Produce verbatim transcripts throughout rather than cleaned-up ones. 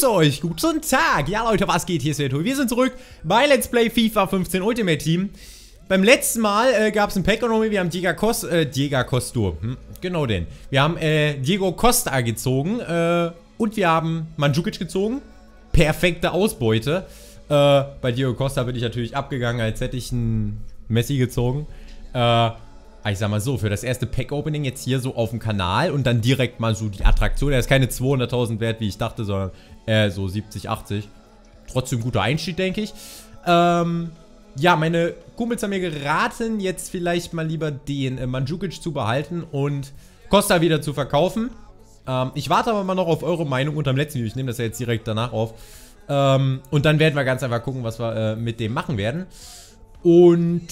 grüße euch, guten Tag. Ja Leute, was geht? Hier ist der Tobi. Wir sind zurück bei Let's Play FIFA fünfzehn Ultimate Team. Beim letzten Mal äh, gab es ein Pack und wir haben Diego Costa, äh, Diego Costa, hm, genau den. Wir haben äh, Diego Costa gezogen äh, und wir haben Mandzukic gezogen. Perfekte Ausbeute. Äh, bei Diego Costa bin ich natürlich abgegangen, als hätte ich einen Messi gezogen. Äh, Ich sag mal so, für das erste Pack-Opening jetzt hier so auf dem Kanal und dann direkt mal so die Attraktion. Er ist keine zweihunderttausend wert, wie ich dachte, sondern äh, so siebzig, achtzig. Trotzdem guter Einstieg, denke ich. Ähm, ja, meine Kumpels haben mir geraten, jetzt vielleicht mal lieber den äh, Mandzukic zu behalten und Costa wieder zu verkaufen. Ähm, ich warte aber mal noch auf eure Meinung unterm letzten Video. Ich nehme das ja jetzt direkt danach auf. Ähm, und dann werden wir ganz einfach gucken, was wir äh, mit dem machen werden. Und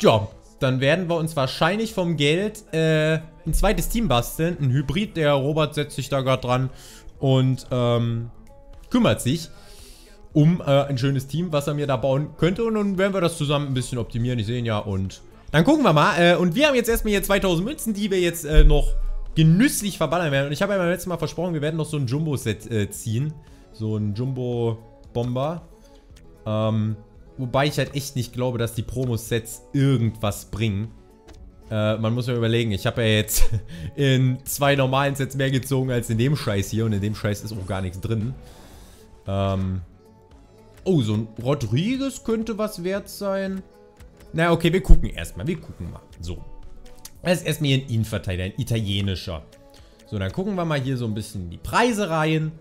ja, dann werden wir uns wahrscheinlich vom Geld äh, ein zweites Team basteln. Ein Hybrid, der Robert setzt sich da gerade dran und ähm, kümmert sich um äh, ein schönes Team, was er mir da bauen könnte. Und dann werden wir das zusammen ein bisschen optimieren. Ich sehe ihn ja und dann gucken wir mal. Äh, und wir haben jetzt erstmal hier zweitausend Münzen, die wir jetzt äh, noch genüsslich verballern werden. Und ich habe ja beim letzten Mal versprochen, wir werden noch so ein Jumbo-Set äh, ziehen. So ein Jumbo-Bomber. Ähm... Wobei ich halt echt nicht glaube, dass die Promo-Sets irgendwas bringen. Äh, man muss ja überlegen, ich habe ja jetzt in zwei normalen Sets mehr gezogen als in dem Scheiß hier. Und in dem Scheiß ist auch gar nichts drin. Ähm. Oh, so ein Rodriguez könnte was wert sein. Na, okay, wir gucken erstmal. Wir gucken mal. So. Das ist erstmal hier ein Innenverteidiger, ein italienischer. So, dann gucken wir mal hier so ein bisschen die Preise rein.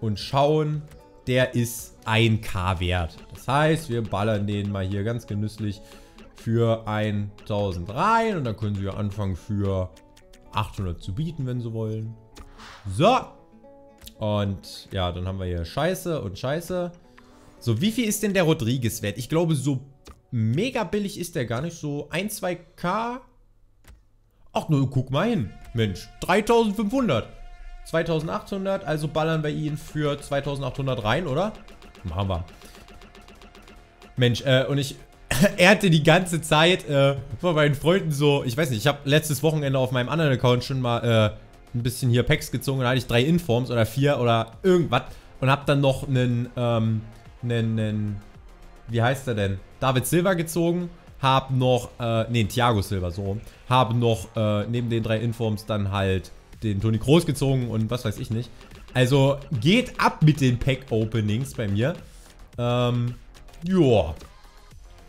Und schauen. Der ist ein K wert. Das heißt, wir ballern den mal hier ganz genüsslich für tausend rein. Und dann können sie ja anfangen für achthundert zu bieten, wenn sie wollen. So. Und ja, dann haben wir hier Scheiße und Scheiße. So, wie viel ist denn der Rodriguez wert? Ich glaube, so mega billig ist der gar nicht. So ein, zwei K. Ach, nur guck mal hin. Mensch, dreitausendfünfhundert. zweitausendachthundert, also ballern wir ihn für zweitausendachthundert rein, oder? Machen wir. Mensch, äh, und ich ehrte die ganze Zeit äh, von meinen Freunden so, ich weiß nicht, ich habe letztes Wochenende auf meinem anderen Account schon mal äh, ein bisschen hier Packs gezogen und da hatte ich drei Informs oder vier oder irgendwas und habe dann noch einen, ähm, einen, einen, wie heißt er denn? David Silva gezogen. Hab noch, äh, nee, Thiago Silva, so rum. Hab noch, äh, neben den drei Informs dann halt den Toni groß gezogen und was weiß ich nicht. Also geht ab mit den Pack-Openings bei mir. Ähm, joa.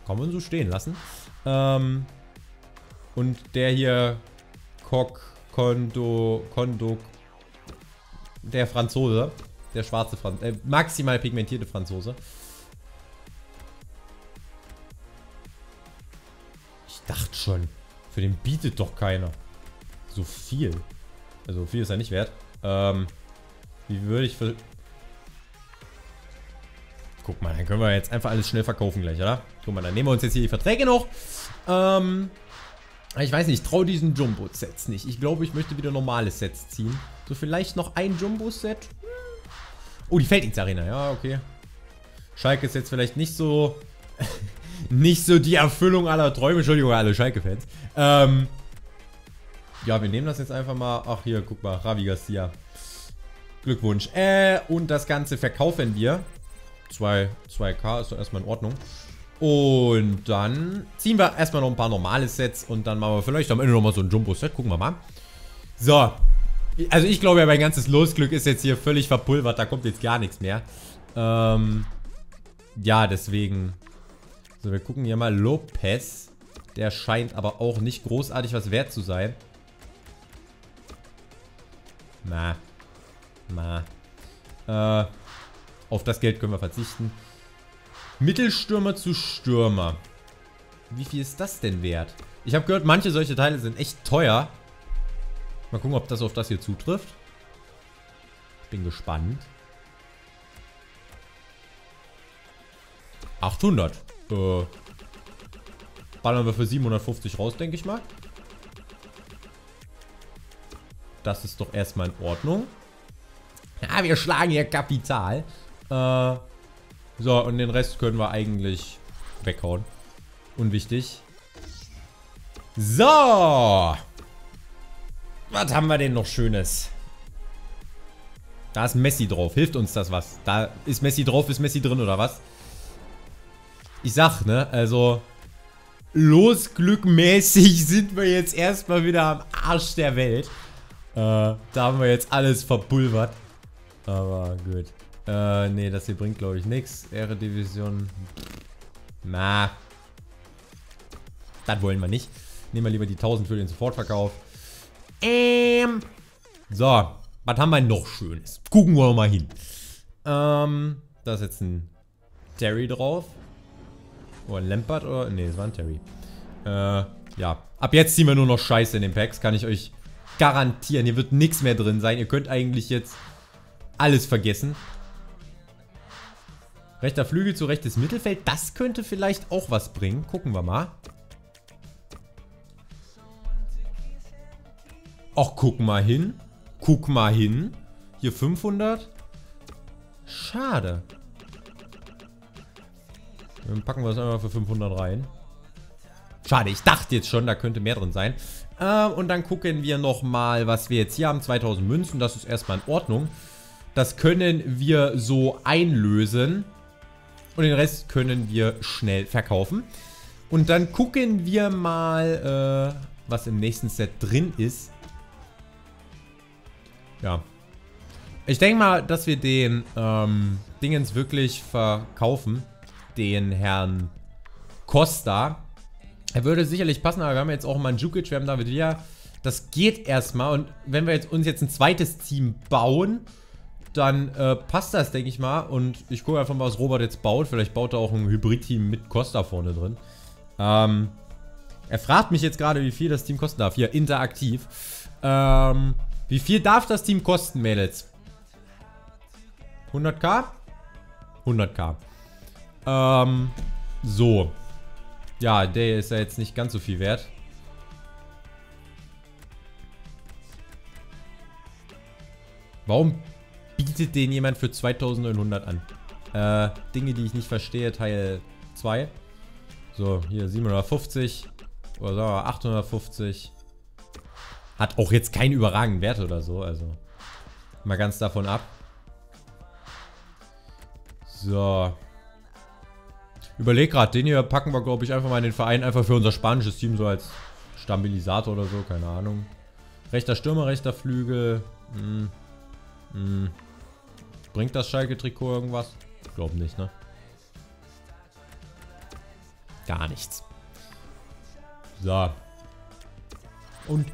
Kann man so stehen lassen. Ähm, und der hier, Kok, Kondo, Kondo, der Franzose, der schwarze Franzose, äh, maximal pigmentierte Franzose. Ich dachte schon, für den bietet doch keiner so viel. Also viel ist er nicht wert. Ähm, wie würde ich... Guck mal, dann können wir jetzt einfach alles schnell verkaufen gleich, oder? Guck mal, dann nehmen wir uns jetzt hier die Verträge noch. Ähm, ich weiß nicht, ich traue diesen Jumbo-Sets nicht. Ich glaube, ich möchte wieder normale Sets ziehen. So, vielleicht noch ein Jumbo-Set. Oh, die Felddienst-Arena, ja, okay. Schalke ist jetzt vielleicht nicht so... nicht so die Erfüllung aller Träume. Entschuldigung, alle Schalke-Fans. Ähm... Ja, wir nehmen das jetzt einfach mal. Ach, hier, guck mal. Ravi Garcia. Glückwunsch. Äh, und das Ganze verkaufen wir. zwei, zwei K ist doch erstmal in Ordnung. Und dann ziehen wir erstmal noch ein paar normale Sets. Und dann machen wir vielleicht am Ende nochmal so ein Jumbo-Set. Gucken wir mal. So. Also, ich glaube ja, mein ganzes Losglück ist jetzt hier völlig verpulvert. Da kommt jetzt gar nichts mehr. Ähm. Ja, deswegen. So, wir gucken hier mal. Lopez. Der scheint aber auch nicht großartig was wert zu sein. Na. Na. Äh, auf das Geld können wir verzichten. Mittelstürmer zu Stürmer. Wie viel ist das denn wert? Ich habe gehört, manche solche Teile sind echt teuer. Mal gucken, ob das auf das hier zutrifft. Ich bin gespannt. achthundert. Äh, ballern wir für siebenhundertfünfzig raus, denke ich mal. Das ist doch erstmal in Ordnung. Ja, wir schlagen hier Kapital. Äh, so, und den Rest können wir eigentlich weghauen. Unwichtig. So. Was haben wir denn noch Schönes? Da ist Messi drauf. Hilft uns das was? Da ist Messi drauf, ist Messi drin oder was? Ich sag, ne? Also, losglückmäßig sind wir jetzt erstmal wieder am Arsch der Welt. Äh, da haben wir jetzt alles verpulvert. Aber gut. Äh, ne, das hier bringt, glaube ich, nichts. Ehredivision. Na. Das wollen wir nicht. Nehmen wir lieber die tausend für den Sofortverkauf. Ähm. So. Was haben wir noch Schönes? Gucken wir mal hin. Ähm, da ist jetzt ein Terry drauf. Oder ein Lampert oder... Ne, es war ein Terry. Äh, ja. Ab jetzt ziehen wir nur noch Scheiße in den Packs. Kann ich euch garantieren. Hier wird nichts mehr drin sein. Ihr könnt eigentlich jetzt alles vergessen. Rechter Flügel zu rechtes Mittelfeld. Das könnte vielleicht auch was bringen. Gucken wir mal. Och, guck mal hin. Guck mal hin. Hier fünfhundert. Schade. Dann packen wir das einfach für fünfhundert rein. Schade, ich dachte jetzt schon, da könnte mehr drin sein. Ähm, und dann gucken wir nochmal, was wir jetzt hier haben. zweitausend Münzen, das ist erstmal in Ordnung. Das können wir so einlösen. Und den Rest können wir schnell verkaufen. Und dann gucken wir mal, äh, was im nächsten Set drin ist. Ja. Ich denke mal, dass wir den ähm, Dingens wirklich verkaufen. Den Herrn Costa. Er würde sicherlich passen, aber wir haben jetzt auch Mandzukic, wir haben David Villa. Das geht erstmal. Und wenn wir jetzt, uns jetzt ein zweites Team bauen, dann äh, passt das, denke ich mal. Und ich gucke einfach mal, was Robert jetzt baut. Vielleicht baut er auch ein Hybrid-Team mit Costa vorne drin. Ähm, er fragt mich jetzt gerade, wie viel das Team kosten darf. Hier, interaktiv. Ähm, wie viel darf das Team kosten, Mädels? hunderttausend? hunderttausend. Ähm, so. Ja, der ist ja jetzt nicht ganz so viel wert. Warum bietet den jemand für zweitausendneunhundert an? Äh, Dinge, die ich nicht verstehe, Teil zwei. So, hier siebenhundertfünfzig. Oder sagen wir mal achthundertfünfzig. Hat auch jetzt keinen überragenden Wert oder so, also. Mal ganz davon ab. So. Überleg gerade, den hier packen wir, glaube ich, einfach mal in den Verein, einfach für unser spanisches Team, so als Stabilisator oder so, keine Ahnung. Rechter Stürmer, rechter Flügel. Hm. Hm. Bringt das Schalke-Trikot irgendwas? Ich glaube nicht, ne? Gar nichts. So. Und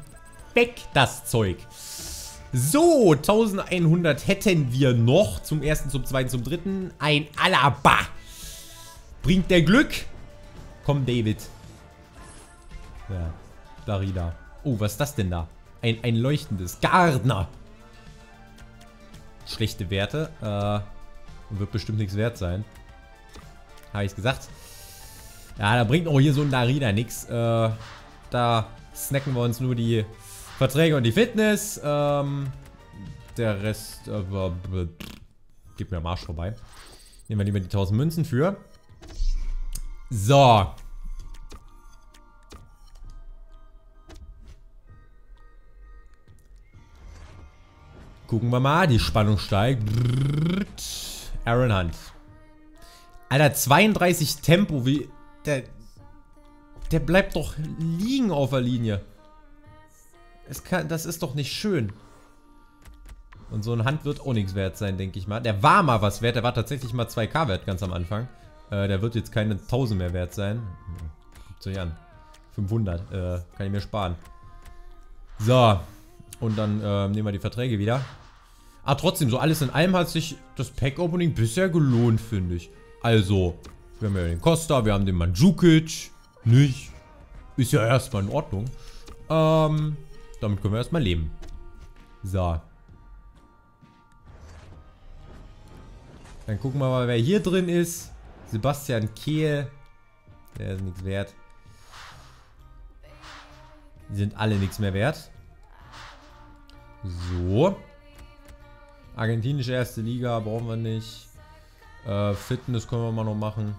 weg das Zeug. So, eintausendeinhundert hätten wir noch. Zum ersten, zum zweiten, zum dritten. Ein Alaba. Bringt der Glück? Komm, David. Ja, Darida. Oh, was ist das denn da? Ein, ein leuchtendes. Gardner. Schlechte Werte. Äh, wird bestimmt nichts wert sein. Habe ich gesagt. Ja, da bringt auch hier so ein Darida nichts. Äh, da snacken wir uns nur die Verträge und die Fitness. Ähm, der Rest äh, geht mir am Arsch vorbei. Nehmen wir lieber die tausend Münzen für. So. Gucken wir mal. Die Spannung steigt. Aaron Hunt. Alter, zweiunddreißig Tempo. Wie. Der, der bleibt doch liegen auf der Linie. Es kann, das ist doch nicht schön. Und so ein Hunt wird auch nichts wert sein, denke ich mal. Der war mal was wert. Der war tatsächlich mal zwei K wert ganz am Anfang. Äh, der wird jetzt keine tausend mehr wert sein. Guckt euch an. fünfhundert. Äh, kann ich mir sparen. So. Und dann äh, nehmen wir die Verträge wieder. Ah, trotzdem, so alles in allem hat sich das Pack-Opening bisher gelohnt, finde ich. Also, wir haben ja den Costa, wir haben den Mandzukic. Nicht. Ist ja erstmal in Ordnung. Ähm, damit können wir erstmal leben. So. Dann gucken wir mal, wer hier drin ist. Sebastian Kehl. Der ist nichts wert. Die sind alle nichts mehr wert. So. Argentinische erste Liga brauchen wir nicht. Äh, Fitness können wir mal noch machen.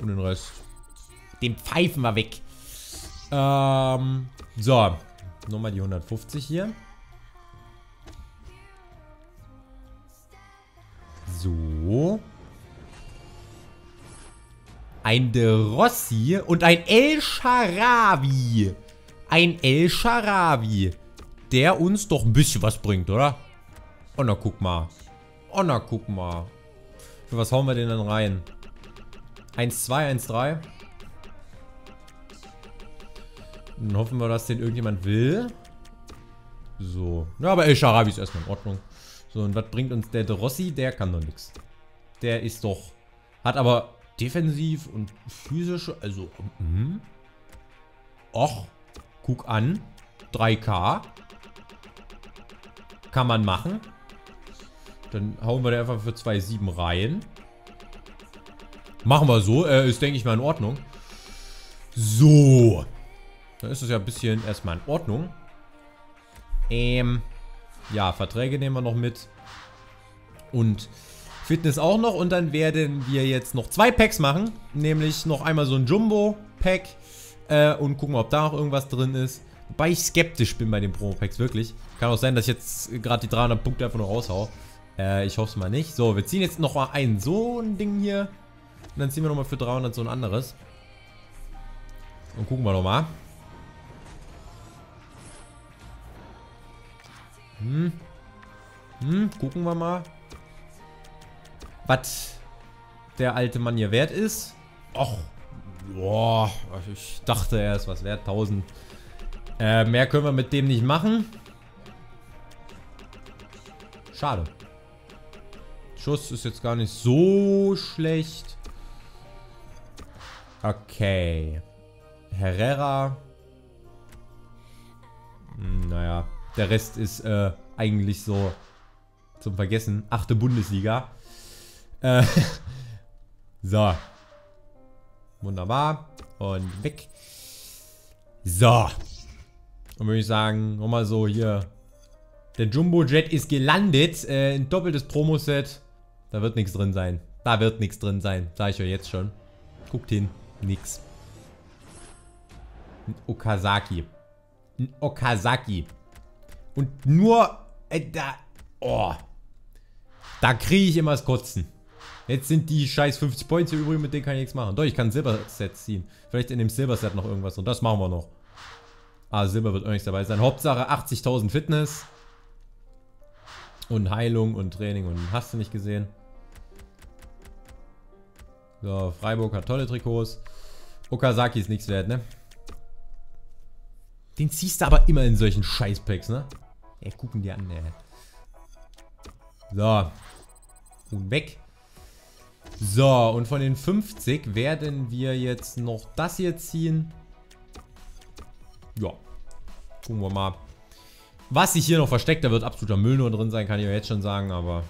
Und den Rest. Den pfeifen wir weg. Ähm, so. Nochmal die hundertfünfzig hier. ein De Rossi und ein El Shaarawy. Ein El Shaarawy, der uns doch ein bisschen was bringt, oder? Oh, na, guck mal. Oh, na, guck mal. Für was hauen wir den denn rein? eins zwei, eins drei. Dann hoffen wir, dass den irgendjemand will. So. Ja, aber El Shaarawy ist erstmal in Ordnung. So, und was bringt uns der De Rossi? Der kann doch nichts. Der ist doch... Hat aber defensiv und physisch... Also... Mm, och, guck an. drei K. Kann man machen. Dann hauen wir den einfach für zwei Komma sieben rein. Machen wir so. Äh, ist, denke ich mal, in Ordnung. So. Dann ist es ja ein bisschen erstmal in Ordnung. Ähm... Ja, Verträge nehmen wir noch mit. Und Fitness auch noch. Und dann werden wir jetzt noch zwei Packs machen. Nämlich noch einmal so ein Jumbo-Pack. Äh, und gucken, ob da noch irgendwas drin ist. Wobei ich skeptisch bin bei den Promo-Packs, wirklich. Kann auch sein, dass ich jetzt gerade die dreihundert Punkte einfach nur raushaue. Äh, ich hoffe es mal nicht. So, wir ziehen jetzt noch mal ein so ein Ding hier. Und dann ziehen wir nochmal für dreihundert so ein anderes. Und gucken wir nochmal. Hm. Hm, gucken wir mal, was der alte Mann hier wert ist. Och, boah, ich dachte, er ist was wert, tausend. Äh, mehr können wir mit dem nicht machen. Schade. Schuss ist jetzt gar nicht so schlecht. Okay. Herrera. Hm, naja. Der Rest ist äh, eigentlich so zum Vergessen. Achte Bundesliga. Äh, so. Wunderbar. Und weg. So. Und würde ich sagen, nochmal so hier. Der Jumbo Jet ist gelandet. Äh, ein doppeltes Promo-Set. Da wird nichts drin sein. Da wird nichts drin sein. Sag ich euch jetzt schon. Guckt hin. Nix. Ein Okazaki. Ein Okazaki. Und nur, äh, da, oh, da kriege ich immer das Kotzen. Jetzt sind die scheiß fünfzig Points hier übrig, mit denen kann ich nichts machen. Doch, ich kann ein Silberset ziehen. Vielleicht in dem Silberset noch irgendwas und das machen wir noch. Ah, Silber wird auch nichts dabei sein. Hauptsache achtzigtausend Fitness. Und Heilung und Training und hast du nicht gesehen. So, Freiburg hat tolle Trikots. Okazaki ist nichts wert, ne? Den ziehst du aber immer in solchen Scheißpacks, ne? Ja, gucken die an, ey. So. Und weg. So, und von den fünfzig werden wir jetzt noch das hier ziehen. Ja. Gucken wir mal. Was sich hier noch versteckt, da wird absoluter Müll nur drin sein, kann ich euch jetzt schon sagen, aber...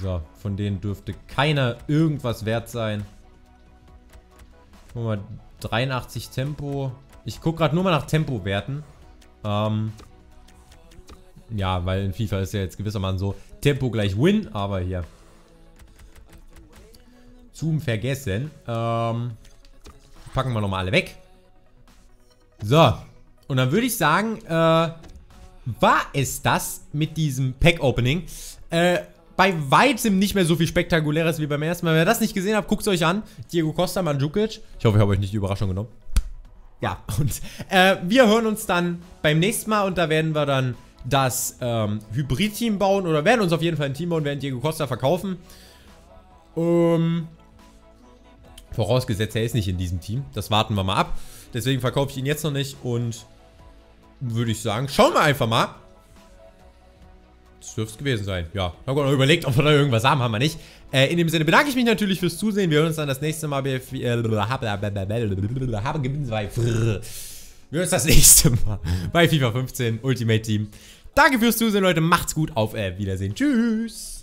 So, von denen dürfte keiner irgendwas wert sein. Gucken wir mal. dreiundachtzig Tempo. Ich gucke gerade nur mal nach Tempo-Werten. Ähm, ja, weil in FIFA ist ja jetzt gewissermaßen so Tempo gleich Win, aber hier. Zum Vergessen. Ähm, packen wir nochmal alle weg. So. Und dann würde ich sagen, äh, war es das mit diesem Pack-Opening? Äh, bei weitem nicht mehr so viel Spektakuläres wie beim ersten Mal. Wenn ihr das nicht gesehen habt, guckt es euch an. Diego Costa, Mandzukic. Ich hoffe, ich habe euch nicht die Überraschung genommen. Ja, und äh, wir hören uns dann beim nächsten Mal. Und da werden wir dann das ähm, Hybrid-Team bauen. Oder werden uns auf jeden Fall ein Team bauen, werden Diego Costa verkaufen. Ähm, vorausgesetzt, er ist nicht in diesem Team. Das warten wir mal ab. Deswegen verkaufe ich ihn jetzt noch nicht. Und würde ich sagen, schauen wir einfach mal. Das dürfte es gewesen sein. Ja, haben wir noch überlegt, ob wir da irgendwas haben, haben wir nicht. Äh, in dem Sinne bedanke ich mich natürlich fürs Zusehen. Wir hören uns dann das nächste Mal bei... Wir hören uns das nächste Mal bei FIFA fünfzehn Ultimate Team. Danke fürs Zusehen, Leute. Macht's gut. Auf äh, Wiedersehen. Tschüss.